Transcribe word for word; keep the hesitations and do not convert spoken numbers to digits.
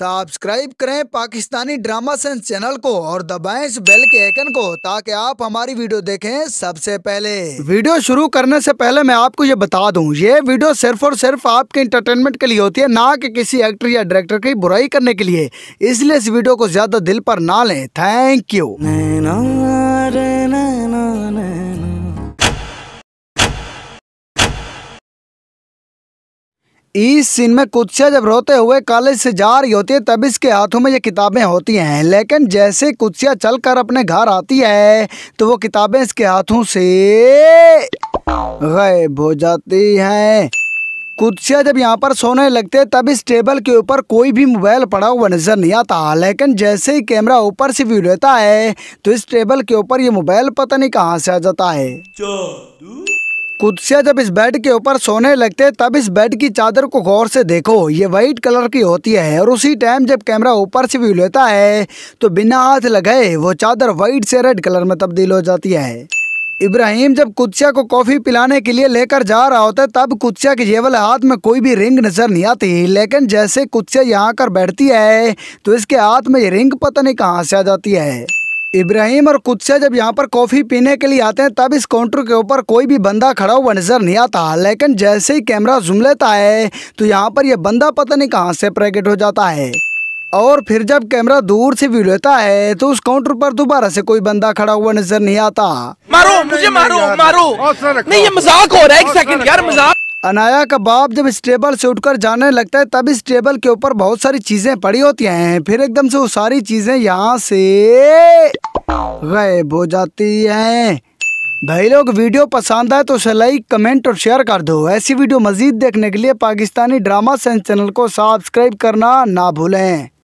Subscribe करें Pakistani drama sense channel को और दबाएं इस बेल के आइकन को ताकि आप हमारी वीडियो देखें सबसे पहले। वीडियो शुरू करने से पहले मैं आपको ये बता दूं, ये वीडियो सिर्फ और सिर्फ आपके एंटरटेनमेंट के लिए होती है, ना कि किसी एक्टर या डायरेक्टर की बुराई करने के लिए, इसलिए इस वीडियो को ज्यादा दिल पर ना लें। Thank you. इस सीन में कुत्सिया जब रोते हुए कॉलेज से जा रही होती है तब इसके हाथों में ये किताबें होती हैं, लेकिन जैसे कुत्सिया चलकर अपने घर आती है तो वो किताबें इसके हाथों से गायब हो जाती हैं। कुत्सिया जब यहाँ पर सोने लगते हैं तब इस टेबल के ऊपर कोई भी मोबाइल पड़ा हुआ नजर नहीं आता, लेकिन जैसे ही कैमरा ऊपर से व्यू लेता है तो इस टेबल के ऊपर ये मोबाइल पता नहीं कहाँ से आ जाता है। कुत्सिया जब इस बेड के ऊपर सोने लगते हैं तब इस बेड की चादर को गौर से देखो, ये वाइट कलर की होती है और उसी टाइम जब कैमरा ऊपर से व्यू लेता है तो बिना हाथ लगाए वो चादर वाइट से रेड कलर में तब्दील हो जाती है। इब्राहिम जब कुत्सिया को कॉफ़ी पिलाने के लिए लेकर जा रहा होता है तब कुत्सिया के जेवल हाथ में कोई भी रिंग नज़र नहीं आती, लेकिन जैसे कुत्सिया यहाँ आकर बैठती है तो इसके हाथ में ये रिंग पता नहीं कहाँ से आ जाती है। इब्राहिम और कुत्सिया जब यहाँ पर कॉफ़ी पीने के लिए आते हैं तब इस काउंटर के ऊपर कोई भी बंदा खड़ा हुआ नज़र नहीं आता, लेकिन जैसे ही कैमरा जूम लेता है तो यहाँ पर यह बंदा पता नहीं कहाँ से प्रकट हो जाता है, और फिर जब कैमरा दूर से व्यू लेता है तो उस काउंटर पर दोबारा से कोई बंदा खड़ा हुआ नज़र नहीं आता। मारो मुझे, मारो मारो, नहीं ये मजाक हो रहा है, एक सेकंड यार मजाक। अनाया का बाप जब इस टेबल से उठकर जाने लगता है तब इस टेबल के ऊपर बहुत सारी चीज़ें पड़ी होती हैं, फिर एकदम से वो सारी चीज़ें यहाँ से गायब हो जाती हैं। भाई लोग, वीडियो पसंद आए तो उसे लाइक, कमेंट और शेयर कर दो। ऐसी वीडियो मज़ीद देखने के लिए पाकिस्तानी ड्रामा सेंस चैनल को सब्सक्राइब करना ना भूलें।